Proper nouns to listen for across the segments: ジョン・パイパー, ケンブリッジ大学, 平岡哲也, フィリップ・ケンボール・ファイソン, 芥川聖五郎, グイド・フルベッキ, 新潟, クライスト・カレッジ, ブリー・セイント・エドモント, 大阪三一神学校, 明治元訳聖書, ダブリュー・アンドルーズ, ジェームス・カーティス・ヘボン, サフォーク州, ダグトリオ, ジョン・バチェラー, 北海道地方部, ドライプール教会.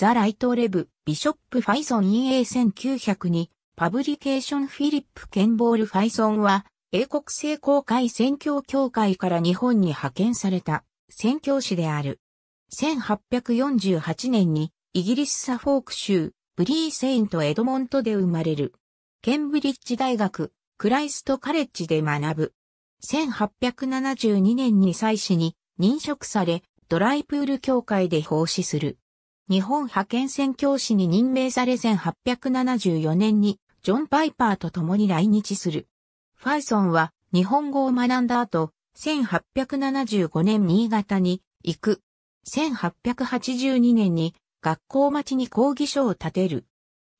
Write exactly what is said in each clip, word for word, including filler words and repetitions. ザ・ライト・レブ、ビショップ・ファイソン陰影せんきゅうひゃくに、パブリケーションフィリップ・ケンボール・ファイソンは、英国聖公会宣教協会から日本に派遣された宣教師である。せんはっぴゃくよんじゅうはちねんにイギリスサフォーク州ブリーセイントエドモントで生まれる。ケンブリッジ大学クライストカレッジで学ぶ。せんはっぴゃくななじゅうにねんに祭司に任職されドライプール教会で奉仕する。日本派遣宣教師に任命されせんはっぴゃくななじゅうよねんにジョン・パイパーと共に来日する。ファイソンは日本語を学んだ後、せんはっぴゃくななじゅうごねん新潟に行く。せんはっぴゃくはちじゅうにねんに学校町に講義所を建てる。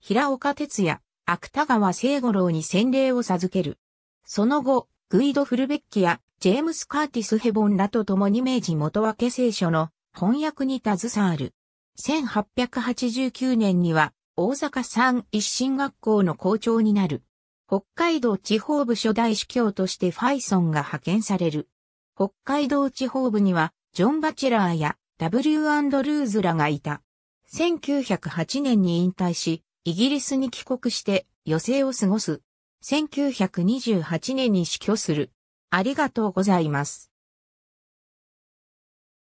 平岡哲也、芥川聖五郎に洗礼を授ける。その後、グイド・フルベッキやジェームス・カーティス・ヘボンらと共に明治元分聖書の翻訳に携わる。せんはっぴゃくはちじゅうきゅうねんには大阪三一神学校の校長になる。北海道地方部初代主教としてファイソンが派遣される。北海道地方部にはジョン・バチェラーや ダブリュー アンドルーズらがいた。せんきゅうひゃくはちねんに引退し、イギリスに帰国して余生を過ごす。せんきゅうひゃくにじゅうはちねんに死去する。ありがとうございます。